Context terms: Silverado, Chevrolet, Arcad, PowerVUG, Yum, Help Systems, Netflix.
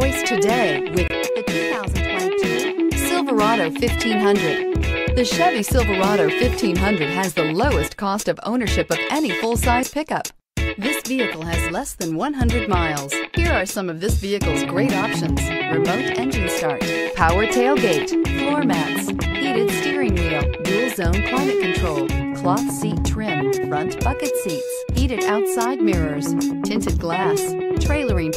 choice today with the 2022 Silverado 1500. The Chevy Silverado 1500 has the lowest cost of ownership of any full-size pickup. This vehicle has less than 100 miles. Here are some of this vehicle's great options: remote engine start, power tailgate, floor mats, heated steering wheel, dual-zone climate control, cloth seat trim, front bucket seats, heated outside mirrors, tinted glass, trailering